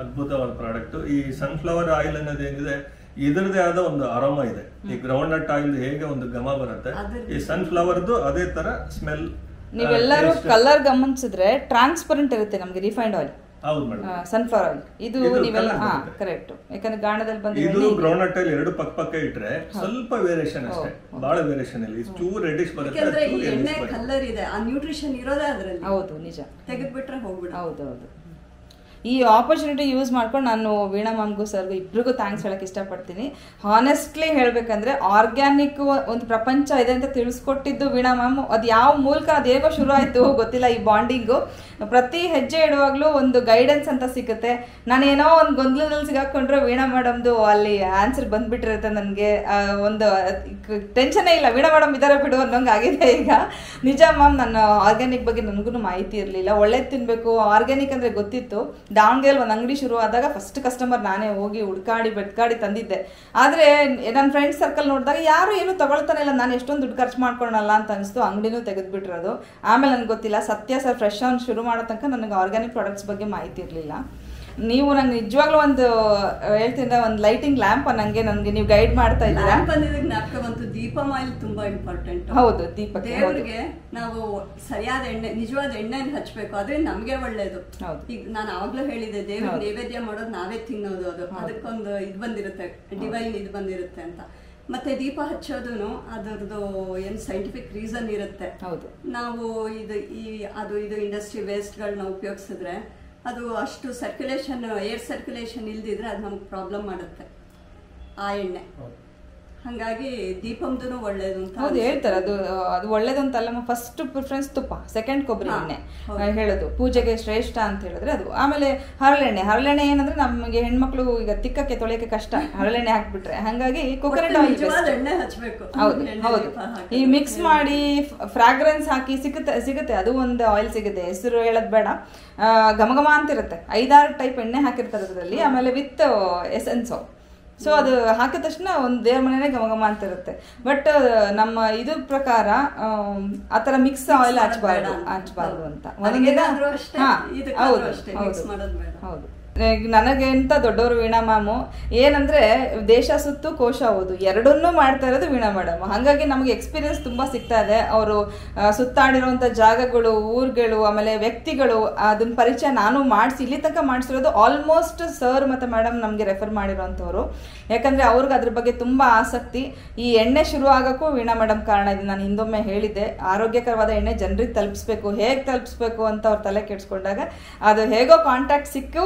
ಅದ್ಭುತವಾದ ಪ್ರಾಡಕ್ಟ್ ಈ ಸನ್ಫ್ಲವರ್ ಆಯಿಲ್ ಅನ್ನೋದು ಏನಿದೆ ಇದರದೇ ಆದ ಒಂದು ಅರೋಮಾ ಇದೆ ಈ ಗ್ರೌಂಡ್ ನಟ್ ಆಯಿಲ್ ಹೇಗೆ ಒಂದು ಘಮ ಬರುತ್ತೆ ಈ ಸನ್ಫ್ಲವರ್ ಅದೇ ತರ ಸ್ಮೆಲ್ ನೀವೆಲ್ಲರೂ ಕಲರ್ ಗಮನಿಸಿದ್ರೆ ಟ್ರಾನ್ಸ್ಪರೆಂಟ್ ಇರುತ್ತೆ ನಮಗೆ ರಿಫೈನ್ಡ್ ಆಯಿಲ್ ಹೌದು ಮೇಡಮ್ ಸನ್ಫ್ಲವರ್ ಆಯಿಲ್ ಇದು ನೀವೆಲ್ಲ ಹಾ ಕರೆಕ್ಟ್ ಯಾಕಂದ್ರೆ ಗಾಣದಲ್ಲಿ ಬಂದ್ರೆ ಇದು ಗ್ರೌಂಡ್ ನಟ್ ಆಯಿಲ್ ಎರಡು ಪಕ್ಕ ಪಕ್ಕ ಇಟ್ರೆ ಸ್ವಲ್ಪ ವೇರಿಯೇಷನ್ ಅಷ್ಟೇ ಬಹಳ ವೇರಿಯೇಷನ್ ಇಲ್ಲ ಇದು ಟೂ ರೆಡಿಶ್ ಬರುತ್ತೆ ಅಂದ್ರೆ ಈ ಎಣ್ಣೆ ಕಲರ್ ಇದೆ ಆ ನ್ಯೂಟ್ರಿಷನ್ ಇರೋದೇ ಅದರಲ್ಲಿ ಹೌದು ನಿಜ ತೆಗೆದ್ಬಿಟ್ರೆ ಹೋಗ್ಬಿಡು ಹೌದು ಹೌದು ಈ ಆಪರ್ಚುನಿಟಿ ಯೂಸ್ ಮಾಡ್ಕೊಂಡು ನಾನು ವೀಣಾ ಮ್ಯಾಮ್ಗೂ ಸರ್ಗೂ ಇಬ್ಬರಿಗೂ ಥ್ಯಾಂಕ್ಸ್ ಹೇಳಕ್ಕೆ ಇಷ್ಟಪಡ್ತೀನಿ ಹಾನೆಸ್ಟ್ಲಿ ಹೇಳಬೇಕಂದ್ರೆ ಆರ್ಗ್ಯಾನಿಕ್ ಒಂದು ಪ್ರಪಂಚ ಇದೆ ಅಂತ ತಿಳಿಸ್ಕೊಟ್ಟಿದ್ದು ವೀಣಾ ಮ್ಯಾಮ್ ಅದು ಯಾವ ಮೂಲಕ ಅದು ಹೇಗೋ ಶುರು ಆಯಿತು ಗೊತ್ತಿಲ್ಲ ಈ ಬಾಂಡಿಂಗು ಪ್ರತಿ ಹೆಜ್ಜೆ ಇಡುವಾಗಲೂ ಒಂದು ಗೈಡೆನ್ಸ್ ಅಂತ ಸಿಗುತ್ತೆ ನಾನೇನೋ ಒಂದು ಗೊಂದಲದಲ್ಲಿ ಸಿಗಾಕೊಂಡ್ರೆ ವೀಣಾ ಮೇಡಮ್ದು ಅಲ್ಲಿ ಆನ್ಸರ್ ಬಂದುಬಿಟ್ಟಿರುತ್ತೆ ನನಗೆ ಒಂದು ಟೆನ್ಷನೇ ಇಲ್ಲ ವೀಣಾ ಮೇಡಮ್ ಇದರ ಬಿಡು ಅನ್ನೋಂಗೆ ಆಗಿದೆ ಈಗ ನಿಜ ಮ್ಯಾಮ್ ನನ್ನ ಆರ್ಗ್ಯಾನಿಕ್ ಬಗ್ಗೆ ನನಗೂ ಮಾಹಿತಿ ಇರಲಿಲ್ಲ ಒಳ್ಳೇದು ತಿನ್ನಬೇಕು ಆರ್ಗ್ಯಾನಿಕ್ ಅಂದರೆ ಗೊತ್ತಿತ್ತು ದಾವಣಗೆರೆಯಲ್ಲಿ ಒಂದು ಅಂಗಡಿ ಶುರು ಆದಾಗ ಫಸ್ಟ್ ಕಸ್ಟಮರ್ ನಾನೇ ಹೋಗಿ ಹುಡ್ಕಾಡಿ ಬೆಡ್ಕಾಡಿ ತಂದಿದ್ದೆ ಆದರೆ ನನ್ನ ಫ್ರೆಂಡ್ ಸರ್ಕಲ್ ನೋಡಿದಾಗ ಯಾರು ಏನು ತಗೊಳ್ತಾನೆ ಇಲ್ಲ ನಾನು ಎಷ್ಟೊಂದು ದುಡ್ಡು ಖರ್ಚು ಮಾಡ್ಕೊಳಲ್ಲ ಅಂತ ಅನಿಸ್ತು ಅಂಗಡಿನೂ ತೆಗೆದುಬಿಟ್ಟಿರೋದು ಆಮೇಲೆ ನನಗೆ ಗೊತ್ತಿಲ್ಲ ಸತ್ಯ ಸರ್ ಫ್ರೆಶ್ ಆನ್ ಶುರು ಮಾಡೋ ತನಕ ನನಗೆ ಆರ್ಗ್ಯಾನಿಕ್ ಪ್ರಾಡಕ್ಟ್ಸ್ ಬಗ್ಗೆ ಮಾಹಿತಿ ಇರಲಿಲ್ಲ ನೀವು ನಂಗೆ ನಿಜವಾಗ್ಲೂ ಒಂದು ಹೇಳ್ತೀನಿ ಒಂದು ಲೈಟಿಂಗ್ ಲ್ಯಾಂಪ್ ನನಗೆ ನನಗೆ ನೀವು ಗೈಡ್ ಮಾಡ್ತಾ ಇದ್ದೀರಾ ತುಂಬಾ ಇಂಪಾರ್ಟೆಂಟ್ ಹೌದು ದೀಪ ದೇವರಿಗೆ ನಾವು ಸರಿಯಾದ ಎಣ್ಣೆ ನಿಜವಾದ ಎಣ್ಣೆಯನ್ನು ಹಚ್ಚಬೇಕು ಅದರಿಂದ ನಮಗೆ ಒಳ್ಳೇದು ಈಗ ನಾನು ಆವಾಗ್ಲೂ ಹೇಳಿದೆ ದೇವ್ರಿಗೆ ನೈವೇದ್ಯ ಮಾಡೋದು ನಾವೇ ತಿನ್ನೋದು ಅದು ಅದಕ್ಕೊಂದು ಇದು ಬಂದಿರುತ್ತೆ ಡಿವೈನ್ ಇದು ಬಂದಿರುತ್ತೆ ಅಂತ ಮತ್ತೆ ದೀಪ ಹಚ್ಚೋದು ಅದರದ್ದು ಏನು ಸೈಂಟಿಫಿಕ್ ರೀಸನ್ ಇರುತ್ತೆ ನಾವು ಇದು ಈ ಅದು ಇದು ಇಂಡಸ್ಟ್ರಿ ವೇಸ್ಟ್ಗಳನ್ನ ಉಪಯೋಗಿಸಿದ್ರೆ ಅದು ಅಷ್ಟು ಸರ್ಕ್ಯುಲೇಷನ್ ಏರ್ ಸರ್ಕ್ಯುಲೇಷನ್ ಇಲ್ದಿದ್ರೆ ಅದು ನಮ್ಗೆ ಪ್ರಾಬ್ಲಮ್ ಮಾಡುತ್ತೆ ಆ ಎಣ್ಣೆ ಹಾಗಾಗಿ ದೀಪಂದು ಒಳ್ಳೇದು ಅಂತ ಹೌದು ಹೇಳ್ತಾರೆ ಅದು ಅದು ಒಳ್ಳೇದು ಅಂತಲ್ಲ ಫಸ್ಟ್ ಪ್ರಿಫರೆನ್ಸ್ ತುಪ್ಪ ಸೆಕೆಂಡ್ ಕೊಬ್ಬರಿ ಎಣ್ಣೆ ಹೇಳೋದು ಪೂಜೆಗೆ ಶ್ರೇಷ್ಠ ಅಂತ ಹೇಳಿದ್ರೆ ಅದು ಆಮೇಲೆ ಹರಳೆಣ್ಣೆ ಹರಳೆಣ್ಣೆ ಏನಂದ್ರೆ ನಮಗೆ ಹೆಣ್ಮಕ್ಳು ಈಗ ತಿಕ್ಕಕ್ಕೆ ತೊಳೆಯಕ್ಕೆ ಕಷ್ಟ ಹರಳೆಣ್ಣೆ ಹಾಕ್ಬಿಟ್ರೆ ಹಾಗಾಗಿ ಕೊಕೊನಟ್ ಎಣ್ಣೆ ಹಚ್ಚಬೇಕು ಹೌದು ಹೌದು ಈ ಮಿಕ್ಸ್ ಮಾಡಿ ಫ್ರಾಗ್ರೆನ್ಸ್ ಹಾಕಿ ಸಿಗುತ್ತೆ ಸಿಗುತ್ತೆ ಅದು ಒಂದು ಆಯಿಲ್ ಸಿಗುತ್ತೆ ಹೆಸರು ಹೇಳೋದು ಬೇಡ ಘಮಘಮ ಅಂತಿರುತ್ತೆ ಐದಾರು ಟೈಪ್ ಎಣ್ಣೆ ಹಾಕಿರ್ತಾರೆ ಅದರಲ್ಲಿ ಆಮೇಲೆ ವಿತ್ ಎಸೆನ್ಸು ಸೊ ಅದು ಹಾಕಿದ ತಕ್ಷಣ ಒಂದು ದೇವ್ರ ಮನೆಯೇ ಗಮಗಮ ಅಂತ ಇರುತ್ತೆ ಬಟ್ ನಮ್ಮ ಇದು ಪ್ರಕಾರ ಆ ಥರ ಮಿಕ್ಸ್ ಆಯಿಲ್ ಹಚ್ಬಾರ್ದು ಹಚ್ಬಾರ್ದು ಅಂತ ಹೌದು ನನಗೆಂತ ದೊಡ್ಡವರು ವೀಣಾ ಮ್ಯಾಮು ಏನಂದರೆ ದೇಶ ಸುತ್ತು ಕೋಶ ಓದು ಎರಡನ್ನೂ ಮಾಡ್ತಾ ಇರೋದು ವೀಣಾ ಮೇಡಮ್ ಹಾಗಾಗಿ ನಮಗೆ ಎಕ್ಸ್ಪೀರಿಯನ್ಸ್ ತುಂಬ ಸಿಗ್ತಾ ಇದೆ ಅವರು ಸುತ್ತಾಡಿರೋಂಥ ಜಾಗಗಳು ಊರುಗಳು ಆಮೇಲೆ ವ್ಯಕ್ತಿಗಳು ಅದನ್ನ ಪರಿಚಯ ನಾನು ಮಾಡಿಸಿ ಇಲ್ಲಿ ತನಕ ಮಾಡಿಸಿರೋದು ಆಲ್ಮೋಸ್ಟ್ ಸರ್ ಮತ್ತು ಮೇಡಮ್ ನಮಗೆ ರೆಫರ್ ಮಾಡಿರೋಂಥವ್ರು ಯಾಕಂದರೆ ಅವ್ರಿಗೆ ಅದ್ರ ಬಗ್ಗೆ ತುಂಬ ಆಸಕ್ತಿ ಈ ಎಣ್ಣೆ ಶುರು ಆಗೋಕ್ಕೂ ವೀಣಾ ಮೇಡಮ್ ಕಾರಣ ಇದೆ ನಾನು ಹಿಂದೊಮ್ಮೆ ಹೇಳಿದ್ದೆ ಆರೋಗ್ಯಕರವಾದ ಎಣ್ಣೆ ಜನರಿಗೆ ತಲುಪಿಸ್ಬೇಕು ಹೇಗೆ ತಲುಪಿಸ್ಬೇಕು ಅಂತ ಅವ್ರು ತಲೆ ಕೆಡಿಸ್ಕೊಂಡಾಗ ಅದು ಹೇಗೋ ಕಾಂಟ್ಯಾಕ್ಟ್ ಸಿಕ್ಕು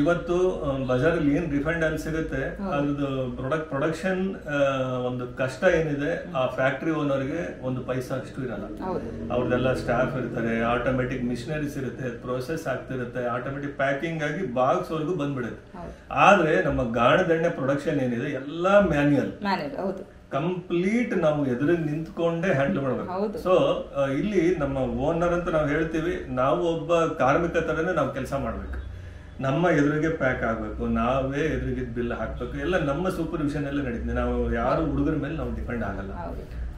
ಇವತ್ತು ಬಜಾರ್ ಅಲ್ಲಿ ಏನ್ ರಿಫೈನ್ಡ್ ಆಯಿಲ್ ಸಿಗುತ್ತೆ ಅದ್ರದ್ದು ಪ್ರಾಡಕ್ಟ್ ಪ್ರೊಡಕ್ಷನ್ ಒಂದು ಕಷ್ಟ ಏನಿದೆ ಆ ಫ್ಯಾಕ್ಟ್ರಿ ಓನರ್ಗೆ ಒಂದು ಪೈಸಾ ಅಷ್ಟು ಇರಲ್ಲ ಅವ್ರದೆಲ್ಲ ಸ್ಟಾಫ್ ಇರ್ತಾರೆ ಆಟೋಮೆಟಿಕ್ ಮಿಷಿನರೀಸ್ ಇರುತ್ತೆ ಪ್ರೊಸೆಸ್ ಆಗ್ತಿರುತ್ತೆ ಆಟೋಮೆಟಿಕ್ ಪ್ಯಾಕಿಂಗ್ ಆಗಿ ಬಾಕ್ಸ್ ವರೆಗೂ ಬಂದ್ಬಿಡುತ್ತೆ ಆದ್ರೆ ನಮ್ಮ ಗಾಣದ ಎಣ್ಣೆ ಪ್ರೊಡಕ್ಷನ್ ಏನಿದೆ ಎಲ್ಲಾ ಮ್ಯಾನ್ಯಲ್ ಕಂಪ್ಲೀಟ್ ನಾವು ಎದುರಿಗೆ ನಿಂತ್ಕೊಂಡೇ ಹ್ಯಾಂಡಲ್ ಮಾಡಬೇಕು ಸೊ ಇಲ್ಲಿ ನಮ್ಮ ಓನರ್ ಅಂತ ನಾವು ಹೇಳ್ತೀವಿ ನಾವು ಒಬ್ಬ ಕಾರ್ಮಿಕ ತರನೇ ನಾವು ಕೆಲಸ ಮಾಡ್ಬೇಕು ನಮ್ಮ ಎದುರಿಗೆ ಪ್ಯಾಕ್ ಆಗಬೇಕು, ನಾವೇ ಎದುರಿಗೆ ಬಿಲ್ ಹಾಕಬೇಕು, ಎಲ್ಲ ನಮ್ಮ ಸೂಪರ್ವಿಷನ್ ಎಲ್ಲ ನಡೀತದೆ. ನಾವು ಯಾರು ಹುಡುಗರ ಮೇಲೆ ನಾವು ಡಿಪೆಂಡ್ ಆಗಲ್ಲ,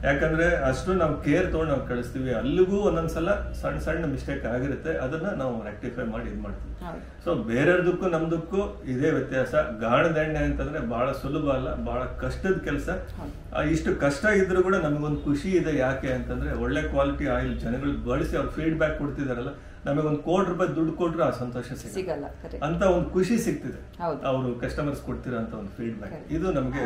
ಯಾಕಂದ್ರೆ ಅಷ್ಟು ನಾವು ಕೇರ್ ತೊಗೊಂಡು ನಾವು ಕಳಿಸ್ತೀವಿ. ಅಲ್ಲಿಗೂ ಒಂದೊಂದ್ಸಲ ಸಣ್ಣ ಸಣ್ಣ ಮಿಸ್ಟೇಕ್ ಆಗಿರುತ್ತೆ, ಅದನ್ನ ನಾವು ರೆಕ್ಟಿಫೈ ಮಾಡಿ ಇದು ಮಾಡ್ತೀವಿ. ಸೊ ಬೇರೆಯವ್ರದಕ್ಕೂ ನಮ್ದಕ್ಕೂ ಇದೇ ವ್ಯತ್ಯಾಸ. ಗಾಣದ ಎಣ್ಣೆ ಅಂತಂದ್ರೆ ಬಹಳ ಸುಲಭ ಅಲ್ಲ, ಬಹಳ ಕಷ್ಟದ ಕೆಲಸ. ಇಷ್ಟು ಕಷ್ಟ ಇದ್ರೂ ಕೂಡ ನಮಗೊಂದು ಖುಷಿ ಇದೆ. ಯಾಕೆ ಅಂತಂದ್ರೆ ಒಳ್ಳೆ ಕ್ವಾಲಿಟಿ ಆಯಿಲ್ ಜನಗಳು ಬಳಸಿ ಅವ್ರು ಫೀಡ್ಬ್ಯಾಕ್ ಕೊಡ್ತಿದಾರಲ್ಲ, ನಮಗೊಂದು ಕೋಟಿ ರೂಪಾಯಿ ದುಡ್ಡು ಕೊಟ್ರು ಆ ಸಂತೋಷ ಸಿಗಲ್ಲ ಅಂತ ಒಂದು ಖುಷಿ ಸಿಗ್ತಿದೆ. ಅವರು ಕಸ್ಟಮರ್ಸ್ ಕೊಡ್ತಿರೋ ಅಂತ ಒಂದು ಫೀಡ್ಬ್ಯಾಕ್ ಇದು ನಮಗೆ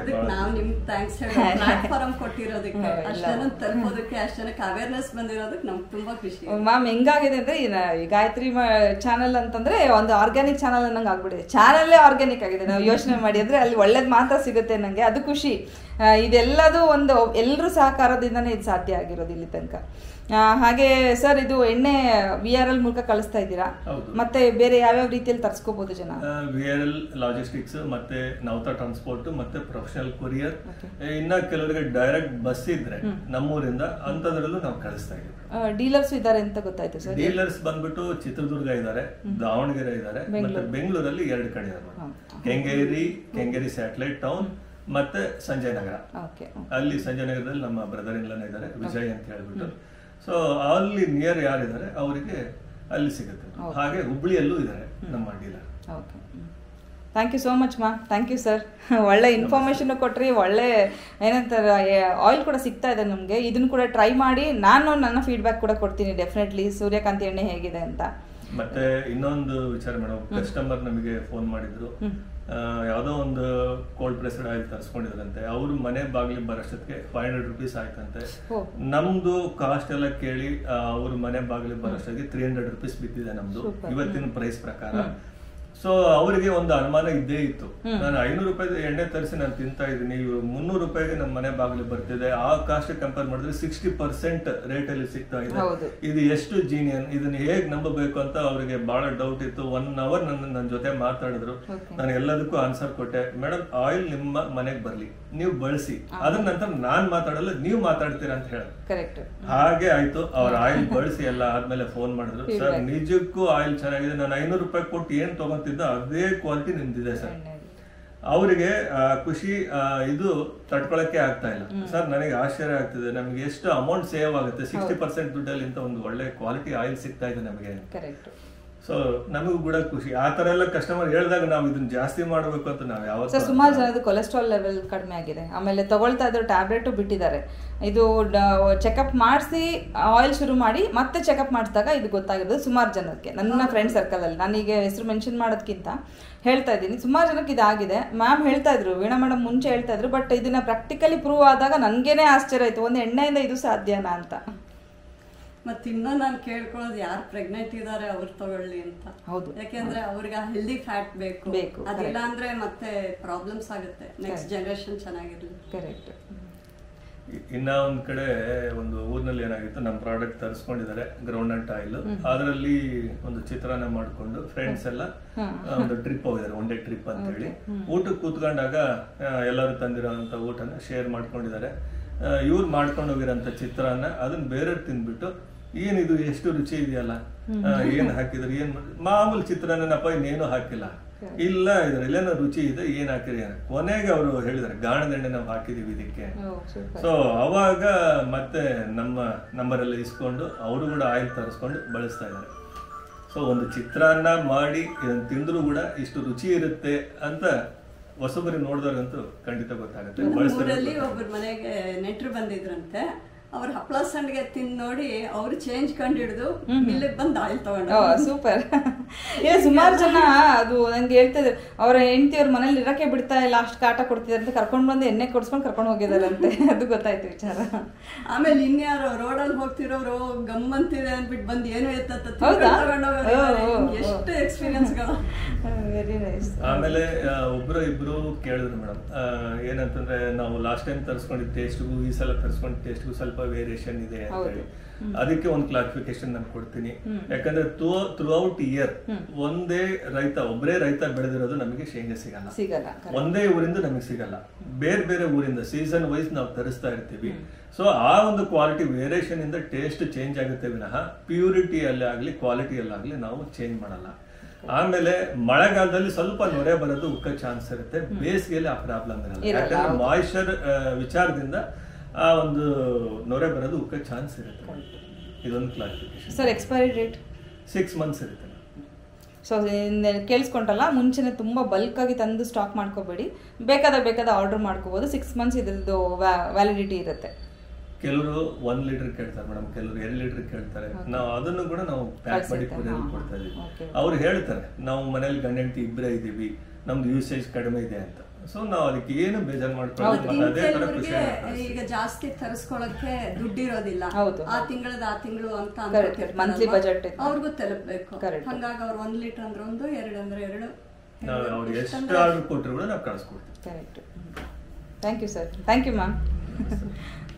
ಪ್ಲಾಟ್ಫಾರ್ಮ್ ಕೊಟ್ಟಿರೋದಕ್ಕೆ, ಅಷ್ಟನ್ನು ತಲುಪೋದಕ್ಕೆ, ಅಷ್ಟಕ್ಕೆ ಅವೇರ್ನೆಸ್ ಬಂದಿರೋದಕ್ಕೆ ನಮ್ಗೆ ತುಂಬಾ ಖುಷಿ. ಮ್ಯಾಮ್ ಹೆಂಗಾಗಿದೆ ಅಂದ್ರೆ ಗಾಯತ್ರಿ ಚಾನಲ್ ಅಂತಂದ್ರೆ ಒಂದು ಆರ್ಗ್ಯಾನಿಕ್ ಚಾನಲ್ ಅನ್ನಂಗೆ ಆಗ್ಬಿಟ್ಟಿದೆ. ಚಾನಲ್ಲೇ ಆರ್ಗ್ಯಾನಿಕ್ ಆಗಿದೆ. ನಾವು ಯೋಚನೆ ಮಾಡಿ ಅಂದ್ರೆ ಅಲ್ಲಿ ಒಳ್ಳೇದು ಮಾತ್ರ ಸಿಗುತ್ತೆ ನಂಗೆ, ಅದು ಖುಷಿ. ಇದೆಲ್ಲದೂ ಒಂದು ಎಲ್ಲರೂ ಸಹಕಾರದಿಂದಾನೇ ಇದು ಸಾಧ್ಯ ಆಗಿರೋದು ಇಲ್ಲಿ ತನಕ. ಹಾಗೆ ಸರ್, ಇದು ಎಣ್ಣೆ ವಿ ಆರ್ ಎಲ್ ಮೂಲಕ ಕಳಿಸ್ತಾ ಇದ್ದೀರಾ, ಮತ್ತೆ ಬೇರೆ ಯಾವ್ಯಾವ ರೀತಿಯಲ್ಲಿ ತರಿಸ್ಕೋಬಹುದು ಜನ? ವಿ ಆರ್ ಎಲ್ ಲಾಜಿಸ್ಟಿಕ್ಸ್, ಮತ್ತೆ ನೌತಾ ಟ್ರಾನ್ಸ್ಪೋರ್ಟ್, ಮತ್ತೆ ಪ್ರೊಫೆಷನಲ್ ಕೊರಿಯರ್, ಇನ್ನ ಕೆಲವರಿಗೆ ಡೈರೆಕ್ಟ್ ಬಸ್ ಇದ್ರೆ ನಮ್ಮೂರಿಂದ ಅಂತದ್ರಲ್ಲೂ ನಾವು ಕಳಿಸ್ತಾ ಇದ್ದೀವಿ. ಡೀಲರ್ಸ್ ಇದ್ದಾರೆ ಅಂತ ಗೊತ್ತಾಯ್ತು ಸರ್. ಡೀಲರ್ಸ್ ಬಂದ್ಬಿಟ್ಟು ಚಿತ್ರದುರ್ಗ ಇದ್ದಾರೆ, ದಾವಣಗೆರೆ ಇದ್ದಾರೆ, ಮತ್ತೆ ಬೆಂಗಳೂರಲ್ಲಿ ಎರಡು ಕಡೆ ಇದ್ದಾರೆ. ಕೆಂಗೇರಿ, ಕೆಂಗೇರಿ ಸ್ಯಾಟಲೈಟ್ ಟೌನ್, ಮತ್ತೆ ಸಂಜಯ ನಗರ. ಅಲ್ಲಿ ಸಂಜಯ ನಗರದಲ್ಲಿ ನಮ್ಮ ಬ್ರದರ್ ಇನ್ಲನೇ ಇದ್ದಾರೆ, ವಿಜಯ್ ಅಂತ ಹೇಳ್ಬಿಟ್ಟು. ಸೊ ಅಲ್ಲಿ ನಿಯರ್ ಯಾರಿದ್ದಾರೆ ಅವರಿಗೆ ಅಲ್ಲಿ ಸಿಗುತ್ತೆ. ಹಾಗೆ ಹುಬ್ಳಿಯಲ್ಲೂ ಇದ್ದಾರೆ ನಮ್ಮ dealer. Okay, thank you so much ಮಾ. ಥ್ಯಾಂಕ್ ಯು ಸರ್, ಒಳ್ಳೆ ಇನ್ಫಾರ್ಮೇಷನ್ ಕೊಟ್ರಿ. ಒಳ್ಳೆ ಏನಂತಾರೆ ಆಯಿಲ್ ಕೂಡ ಸಿಗ್ತಾ ಇದೆ ನಮಗೆ. ಇದನ್ನು ಕೂಡ ಟ್ರೈ ಮಾಡಿ, ನಾನು ನನ್ನ ಫೀಡ್ಬ್ಯಾಕ್ ಕೂಡ ಕೊಡ್ತೀನಿ ಡೆಫಿನೆಟ್ಲಿ ಸೂರ್ಯಕಾಂತಿ ಎಣ್ಣೆ ಹೇಗಿದೆ ಅಂತ. ಮತ್ತೆ ಇನ್ನೊಂದು ವಿಚಾರ ಮೇಡಮ್, ಕಸ್ಟಮರ್ ನಮಗೆ ಫೋನ್ ಮಾಡಿದ್ರು, ಯಾವುದೋ ಒಂದು ಕೋಲ್ಡ್ ಪ್ರೆಸ್ಡ್ ಆಯಿಲ್ ತರಿಸ್ಕೊಂಡಿದ್ರಂತೆ. ಅವ್ರ ಮನೆ ಬಾಗಿಲಿ ಬರೋಷ್ಟೊತ್ತಿಗೆ ಫೈವ್ ಹಂಡ್ರೆಡ್ ರುಪೀಸ್ ಆಯ್ತಂತೆ. ನಮ್ದು ಕಾಸ್ಟ್ ಎಲ್ಲ ಕೇಳಿ ಅವ್ರ ಮನೆ ಬಾಗಿಲಿ ಬರೋಷ್ಟೊತ್ತಿಗೆ ತ್ರೀ ಹಂಡ್ರೆಡ್ ರುಪೀಸ್ ಬಿದ್ದಿದೆ ನಮ್ದು ಇವತ್ತಿನ ಪ್ರೈಸ್ ಪ್ರಕಾರ. ಸೊ ಅವರಿಗೆ ಒಂದು ಅನುಮಾನ ಇದ್ದೇ ಇತ್ತು, ನಾನು ಐನೂರು ರೂಪಾಯಿ ಎಣ್ಣೆ ತರಿಸಿ ನಾನು ತಿಂತಾ ಇದ್ದೀನಿ, ಇವ್ರು ಮುನ್ನೂರು ರೂಪಾಯಿಗೆ ನಮ್ಮ ಮನೆ ಬಾಗಿಲು ಬರ್ತಿದೆ. ಆ ಕಾಸ್ಟ್ ಕಂಪೇರ್ ಮಾಡಿದ್ರೆ ಸಿಕ್ಸ್ಟಿ ಪರ್ಸೆಂಟ್ ರೇಟ್ ಅಲ್ಲಿ ಸಿಗ್ತಾ ಇದೆ. ಇದು ಎಷ್ಟು ಜೀನಿಯನ್, ಇದನ್ನ ಹೇಗ್ ನಂಬಬೇಕು ಅಂತ ಅವರಿಗೆ ಬಹಳ ಡೌಟ್ ಇತ್ತು. ಒನ್ ಅವರ್ ನನ್ನ ನನ್ನ ಜೊತೆ ಮಾತಾಡಿದ್ರು, ನಾನು ಎಲ್ಲದಕ್ಕೂ ಆನ್ಸರ್ ಕೊಟ್ಟೆ. ಮೇಡಮ್, ಆಯಿಲ್ ನಿಮ್ಮ ಮನೆಗೆ ಬರ್ಲಿ, ನೀವು ಬಳಸಿ, ಅದ್ರ ನಂತರ ನಾನ್ ಮಾತಾಡಲ್ಲ, ನೀವು ಮಾತಾಡ್ತೀರಾ ಅಂತ ಹೇಳಿ. ಹಾಗೆ ಆಯ್ತು, ಅವ್ರ ಆಯಿಲ್ ಬಳಸಿ ಎಲ್ಲ ಆದ್ಮೇಲೆ ಫೋನ್ ಮಾಡಿದ್ರು, ಸರ್ ನಿಜಕ್ಕೂ ಆಯಿಲ್ ಚೆನ್ನಾಗಿದೆ, ನಾನು ಐನೂರು ರೂಪಾಯಿ ಕೊಟ್ಟು ಏನ್ ತಗೊಂತಿದ್ದ ಅದೇ ಕ್ವಾಲಿಟಿ ನಿಮ್ದಿದೆ ಸರ್. ಅವರಿಗೆ ಖುಷಿ ಇದು ತಡ್ಕೊಳಕ್ಕೆ ಆಗ್ತಾ ಇಲ್ಲ. ಸರ್ ನನಗೆ ಆಶ್ಚರ್ಯ ಆಗ್ತಿದೆ, ನಮ್ಗೆ ಎಷ್ಟು ಅಮೌಂಟ್ ಸೇವ್ ಆಗುತ್ತೆ, ಸಿಕ್ಸ್ಟಿ ಪರ್ಸೆಂಟ್ ದುಡ್ಡಲ್ಲಿ ಇಂತ ಒಂದು ಒಳ್ಳೆ ಕ್ವಾಲಿಟಿ ಆಯಿಲ್ ಸಿಗ್ತಾ ಇದೆ ನಮಗೆ. ಸೊ ನಮಗೂ ಕೂಡ ಖುಷಿ. ಆ ತರ ಎಲ್ಲ ಕಸ್ಟಮರ್ ಹೇಳಿದಾಗ ನಾವು ಇದನ್ನ ಜಾಸ್ತಿ ಮಾಡಬೇಕು ಅಂತ ನಾವು ಯಾವತ್ತೂ. ಸುಮಾರು ಜನದ ಕೊಲೆಸ್ಟ್ರಾಲ್ ಲೆವೆಲ್ ಕಡಿಮೆ ಆಗಿದೆ, ಆಮೇಲೆ ತಗೊಳ್ತಾ ಇದ್ರು ಟ್ಯಾಬ್ಲೆಟ್ ಬಿಟ್ಟಿದ್ದಾರೆ. ಇದು ಚೆಕಪ್ ಮಾಡಿಸಿ ಆಯಿಲ್ ಶುರು ಮಾಡಿ ಮತ್ತೆ ಚೆಕಪ್ ಮಾಡಿಸಿದಾಗ ಇದು ಗೊತ್ತಾಗಿರೋದು ಸುಮಾರು ಜನಕ್ಕೆ. ನನ್ನ ಫ್ರೆಂಡ್ ಸರ್ಕಲಲ್ಲಿ ನಾನೀಗ ಹೆಸರು ಮೆನ್ಷನ್ ಮಾಡೋದಕ್ಕಿಂತ ಹೇಳ್ತಾ ಇದ್ದೀನಿ, ಸುಮಾರು ಜನಕ್ಕೆ ಇದಾಗಿದೆ. ಮ್ಯಾಮ್ ಹೇಳ್ತಾ ಇದ್ರು, ವೀಣಾ ಮೇಡಮ್ ಮುಂಚೆ ಹೇಳ್ತಾ ಇದ್ರು, ಬಟ್ ಇದನ್ನ ಪ್ರಾಕ್ಟಿಕಲಿ ಪ್ರೂವ್ ಆದಾಗ ನನಗೇನೆ ಆಶ್ಚರ್ಯ ಆಯಿತು, ಒಂದು ಎಣ್ಣೆಯಿಂದ ಇದು ಸಾಧ್ಯನಾ ಅಂತ. ಮತ್ತೆ ಇನ್ನೂ ನಾನು ಕೇಳ್ಕೊಳ್ಳೋದು, ಯಾರು ಪ್ರೆಗ್ನೆಂಟ್ ಇದ್ದಾರೆ ಅವ್ರು ತಗೊಳ್ಳಿ ಅಂತ. ಹೌದು, ಯಾಕೆಂದ್ರೆ ಅವ್ರಿಗೆ ಹೆಲ್ದಿ ಫ್ಯಾಟ್ ಬೇಕು, ಅದಿಲ್ಲ ಅಂದ್ರೆ ಮತ್ತೆ ಪ್ರಾಬ್ಲಮ್ಸ್ ಆಗುತ್ತೆ, ನೆಕ್ಸ್ಟ್ ಜನರೇಷನ್ ಚೆನ್ನಾಗಿರಲಿ. ಕರೆಕ್ಟ್. ಇನ್ನ ಒಂದ್ ಕಡೆ ಒಂದು ಊರಿನಲ್ಲಿ ಏನಾಗಿತ್ತು, ನಮ್ಮ ಪ್ರಾಡಕ್ಟ್ ತರಿಸ್ಕೊಂಡಿದ್ದಾರೆ ಗ್ರೌಂಡ್ ನಟ್ ಆಯಿಲ್, ಅದರಲ್ಲಿ ಒಂದು ಚಿತ್ರಾನ್ನ ಮಾಡಿಕೊಂಡು ಫ್ರೆಂಡ್ಸ್ ಎಲ್ಲ ಒಂದು ಟ್ರಿಪ್ ಹೋಗಿದ್ದಾರೆ, ಒನ್ ಡೇ ಟ್ರಿಪ್ ಅಂತ ಹೇಳಿ. ಊಟಕ್ಕೆ ಕೂತ್ಕೊಂಡಾಗ ಎಲ್ಲರೂ ತಂದಿರೋಂತ ಊಟನ ಶೇರ್ ಮಾಡ್ಕೊಂಡಿದ್ದಾರೆ. ಇವ್ರು ಮಾಡ್ಕೊಂಡು ಹೋಗಿರೋಂಥ ಚಿತ್ರಾನ್ನ ಅದನ್ನ ಬೇರೆಯವ್ರು ತಿಂದ್ಬಿಟ್ಟು, ಏನ್ ಇದು ಎಷ್ಟು ರುಚಿ ಇದೆಯಲ್ಲ, ಏನ್ ಹಾಕಿದ್ರು, ಏನ್ ಮಾಮೂಲಿ ಚಿತ್ರಾನ್ನಪ್ಪ, ಇನ್ನೇನು ಹಾಕಿಲ್ಲ, ಇಲ್ಲ ಇದ್ರಲ್ಲೇನೋ ರುಚಿ ಇದೆ, ಏನ್ ಹಾಕಿರಿ. ಕೊನೆಗೆ ಅವರು ಹೇಳಿದಾರೆ, ಗಾಣದ ಎಣ್ಣೆ ನಾವು ಹಾಕಿದೀವಿ ಇದಕ್ಕೆ. ಸೊ ಅವಾಗ ಮತ್ತೆ ನಮ್ಮ ನಂಬರ್ ಎಲ್ಲ ಇಸ್ಕೊಂಡು ಅವರು ಕೂಡ ಆಯಿಲ್ ತರಿಸ್ಕೊಂಡು ಬಳಸ್ತಾ ಇದ್ದಾರೆ. ಸೊ ಒಂದು ಚಿತ್ರಾನ್ನ ಮಾಡಿ ತಿಂದ್ರು ಕೂಡ ಇಷ್ಟು ರುಚಿ ಇರುತ್ತೆ ಅಂತ ಹೊಸಬರಿ ನೋಡಿದಾಗಂತೂ ಖಂಡಿತ ಗೊತ್ತಾಗುತ್ತೆ. ಒಬ್ಬರು ಮನೆಗೆ ನೆಂಟರು ಬಂದಿದ್ರಂತೆ, ಅವ್ರ ಹಪ್ಪಳ ಸಂಡಿಗೆ ತಿಂದು ನೋಡಿ ಅವ್ರು ಚೇಂಜ್ ಕಂಡು ಹಿಡಿದು ಇಲ್ಲಿ ಬಂದು ಆಯಿಲ್ ತಗೊಂಡು. ಸೂಪರ್. ಇಲ್ಲ, ಸುಮಾರು ಜನ ಅದು ನಂಗೆ ಹೇಳ್ತಾ ಇದ್ರು, ಅವ್ರ ಹೆಂಡತಿ ಅವ್ರ ಮನೇಲಿ ಇರಕ್ಕೆ ಬಿಡ್ತಾ ಇಲ್ಲ, ಅಷ್ಟು ಕಾಟ ಕೊಡ್ತಿದಾರೆ ಅಂತ ಕರ್ಕೊಂಡು ಬಂದು ಎಣ್ಣೆ ಕೊಡ್ಸ್ಕೊಂಡು ಕರ್ಕೊಂಡು ಹೋಗಿದಾರಂತೆ. ಅದು ಗೊತ್ತಾಯ್ತು ವಿಚಾರ. ಆಮೇಲೆ ಇನ್ಯಾರು ರೋಡಲ್ಲಿ ಹೋಗ್ತಿರೋರು ಗಮ್ ಅಂತಿದೆ ಅಂದ್ಬಿಟ್ಟು ಬಂದು ಏನು ಎತ್ತೋಗ, ಎಷ್ಟು ಎಕ್ಸ್ಪೀರಿಯನ್ಸ್ಗಳು. Very nice. ಆಮೇಲೆ ಒಬ್ರು ಇಬ್ರು ಕೇಳಿದ್ರು, ಮೇಡಮ್ ಏನಂತಂದ್ರೆ ನಾವು ಲಾಸ್ಟ್ ಟೈಮ್ ತರಿಸ್ಕೊಂಡಿದ್ದ ಟೇಸ್ಟ್ಗೂ ಈ ಸಲ ತರಿಸ್ಕೊಂಡಿದ್ದ ಟೇಸ್ಟ್ಗೂ ಸ್ವಲ್ಪ ವೇರಿಯೇಷನ್ ಇದೆ ಅಂತ ಹೇಳಿ. ಅದಕ್ಕೆ ಒಂದು ಕ್ಲಾರಿಫಿಕೇಶನ್ ನಾನು ಕೊಡ್ತೀನಿ. ಯಾಕಂದ್ರೆ ಥ್ರೂ ಔಟ್ ಇಯರ್ ಒಂದೇ ರೈತ, ಒಬ್ಬರೇ ರೈತ ಬೆಳೆದಿರೋದು ನಮಗೆ ಶೇಂಗಾ ಸಿಗಲ್ಲ, ಒಂದೇ ಊರಿಂದ ನಮಗೆ ಸಿಗಲ್ಲ, ಬೇರೆ ಬೇರೆ ಊರಿಂದ ಸೀಸನ್ ವೈಸ್ ನಾವು ತರಿಸ್ತಾ ಇರ್ತೀವಿ. ಸೊ ಆ ಒಂದು ಕ್ವಾಲಿಟಿ ವೇರಿಯೇಷನ್ ಇಂದ ಟೇಸ್ಟ್ ಚೇಂಜ್ ಆಗುತ್ತೆ ವಿನಃ ಪ್ಯೂರಿಟಿಯಲ್ಲಿ ಆಗ್ಲಿ ಕ್ವಾಲಿಟಿಯಲ್ಲಾಗ್ಲಿ ನಾವು ಚೇಂಜ್ ಮಾಡಲ್ಲ. ಆಮೇಲೆ ಮಳೆಗಾಲದಲ್ಲಿ ಸ್ವಲ್ಪ ನೊರೆ ಬರೋದು ಉಕ್ಕ ಚಾನ್ಸ್ ಇರುತ್ತೆ, ಬೇಸಿಗೆಯಲ್ಲಿ ಆ ಪ್ರಾಬ್ಲಮ್ ಇರಲ್ಲ. ಯಾಕಂದ್ರೆ ಮಾಯಿಶ್ಚರ್ ವಿಚಾರದಿಂದ ಆ ಒಂದು ನೊರೆ ಬರೋದು ಉಕ್ಕ ಚಾನ್ಸ್ ಇರುತ್ತೆ. ಇದೊಂದು classification. Sir expiry date six months ಇರುತ್ತೆ. ಸೊ ಕೇಳಿಸ್ಕೊಂಡಲ್ಲ, ಮುಂಚೆನೆ ತುಂಬ ಬಲ್ಕ್ ಆಗಿ ತಂದು ಸ್ಟಾಕ್ ಮಾಡ್ಕೋಬೇಡಿ, ಬೇಕಾದ ಬೇಕಾದ ಆರ್ಡರ್ ಮಾಡ್ಕೋಬಹುದು. ಸಿಕ್ಸ್ ಮಂತ್ಸ್ ಇದ್ರದ್ದು ವ್ಯಾಲಿಡಿಟಿ ಇರುತ್ತೆ. ಕೆಲವರು ಒಂದ್ ಲೀಟರ್ ಕೇಳ್ತಾರೆ ಮೇಡಮ್, ಕೆಲವರು ಎರಡು ಲೀಟರ್ ಕೇಳ್ತಾರೆ. ನಾವು ಅದನ್ನು ಕೂಡ ನಾವು ಪ್ಯಾಕ್ ಮಾಡಿ ಕೊರಿಯರ್ ಕೊಡ್ತಾ ಇದೀವಿ. ಅವ್ರು ಹೇಳ್ತಾರೆ ನಾವು ಮನೇಲಿ ಗಂಡ ಹೆಂಡತಿ ಇಬ್ಬರೇ ಇದೀವಿ, ನಮ್ದು ಯೂಸೇಜ್ ಕಡಿಮೆ ಇದೆ ಅಂತ. ಸೊ ನಾವು ಅದಕ್ಕೆ ಏನು ಬೇಜಾರು ಮಾಡ್ಕೊಳ್ಳೋದು, ಈಗ ಜಾಸ್ತಿ ತರಿಸ್ಕೊಳ್ಳಕ್ಕೆ ದುಡ್ಡಿರೋದಿಲ್ಲ, ಆ ತಿಂಗಳದ ಆ ತಿಂಗಳು ಅಂತ ಮಂತ್ಲಿ ಬಜೆಟ್ ಅವ್ರಿಗೂ ತಲುಪಬೇಕು. ಹಂಗಾಗಿ ಅವ್ರು ಒಂದ್ ಲೀಟರ್ ಅಂದ್ರೆ ಒಂದು, ಎರಡು ಅಂದ್ರೆ ಎರಡು, ಅವ್ರು ಎಷ್ಟು ಆರ್ಡರ್ ಕೊಟ್ಟರು ಕೂಡ ನಾವು ಕಳಿಸ್ಕೊಡ್ತೀವಿ. Thank you sir. Thank you ma'am.